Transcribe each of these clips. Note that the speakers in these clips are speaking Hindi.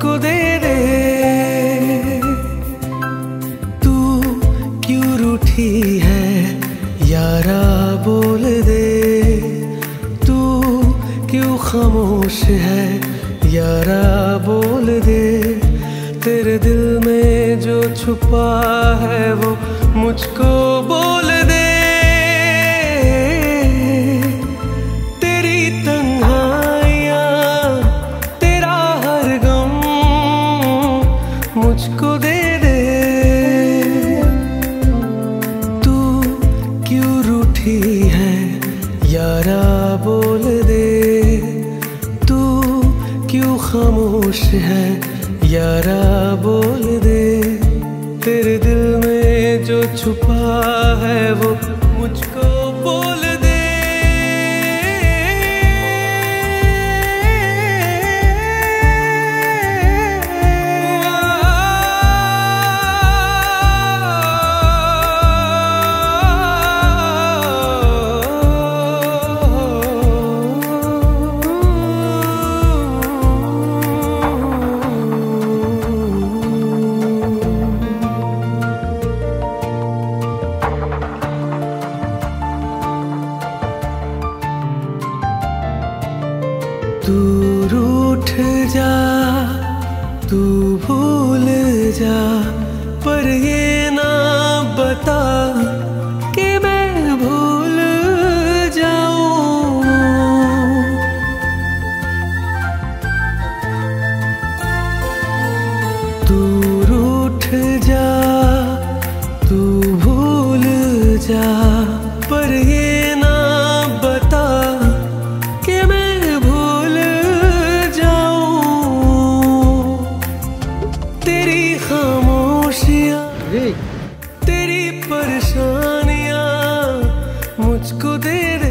मुझको दे दे। तू क्यों रूठी है यारा बोल दे, तू क्यों खामोश है यारा बोल दे। तेरे दिल में जो छुपा है वो मुझको बोल दे। मुझको दे दे। तू क्यों रूठी है यारा बोल दे, तू क्यों खामोश है यारा बोल दे। तेरे दिल में जो छुपा है वो मुझको बोल दे। तू रूठ जा, तू भूल जा, पर ये ना बता कि मैं भूल जाऊं। तू रूठ जा, तू भूल जा, पर ये ना बता कि मैं मुझको दे दे।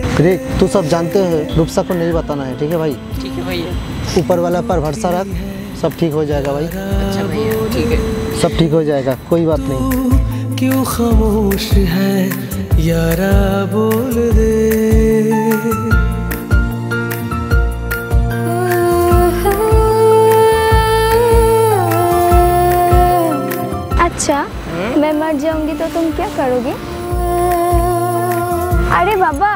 तू सब जानते हैं, रूपसा को नहीं बताना है, ठीक है भाई? ठीक है भैया। ऊपर वाला पर भरोसा रख, सब ठीक हो जाएगा भाई। अच्छा भैया, ठीक है, सब ठीक हो जाएगा, कोई बात नहीं। क्यों खामोश है यारा बोल दे। अच्छा, मैं मर जाऊंगी तो तुम क्या करोगे? अरे बाबा,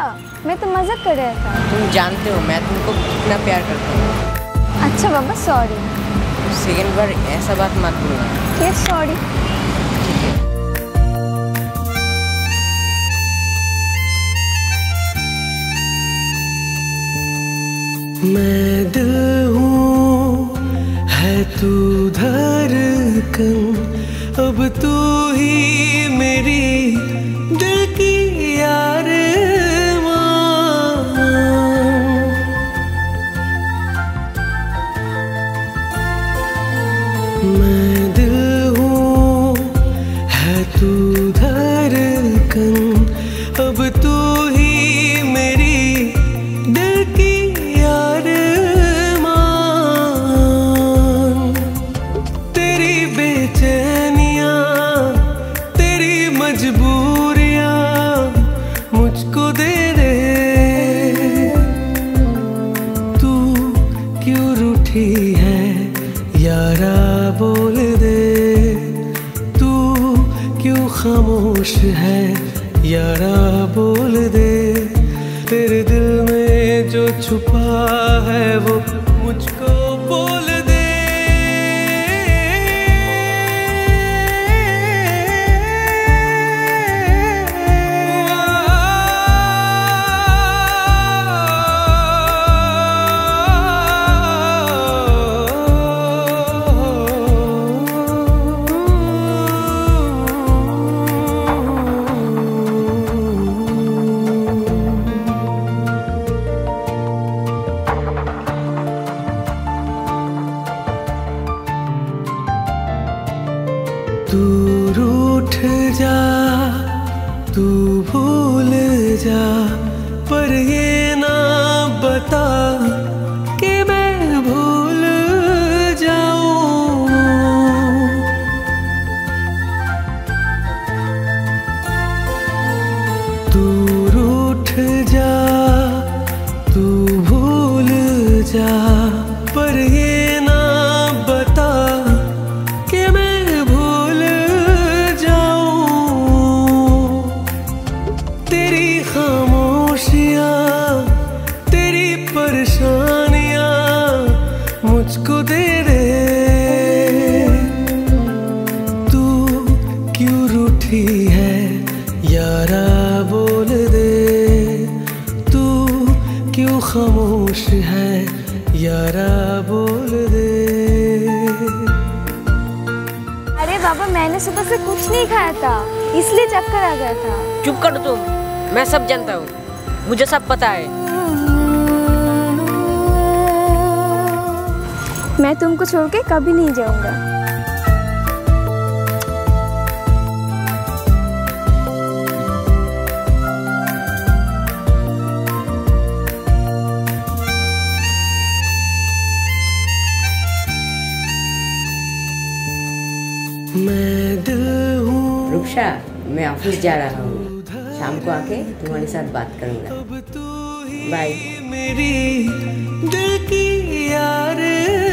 मैं तो मजाक कर रहा था। तुम जानते हो मैं तुमको कितना प्यार करता हूँ। अच्छा बाबा, सॉरी। सेकंड बार ऐसा बात मत बोलना। क्या सॉरी? मैं दिल हूँ, है तू धड़कन, अब तू ही मेरी दिल की यार माँ। मैं दिल हूँ, है तू धड़कन, अब तू ही मेरी दिल की यार माँ। तेरी बेचैनी, मजबूरियाँ मुझको दे दे। तू क्यों रूठी है यारा बोल दे, तू क्यों खामोश है यारा बोल दे। तेरे दिल में जो छुपा है वो मुझको बोल दे। तू रूठ जा, तू भूल जा, पर ये ना बता कि मैं भूल जाऊं। तू रूठ जा, तू भूल जा, पर ये ना बता पापा मैंने सुबह से कुछ नहीं खाया था इसलिए चक्कर आ गया था। चुप करो तुम, मैं सब जानता हूँ, मुझे सब पता है। मैं तुमको छोड़ के कभी नहीं जाऊँगा। रुप्सा, मैं ऑफिस जा रहा हूँ, शाम को आके तुम्हारे साथ बात करूँगा। बाय।